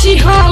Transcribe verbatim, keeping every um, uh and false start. she home.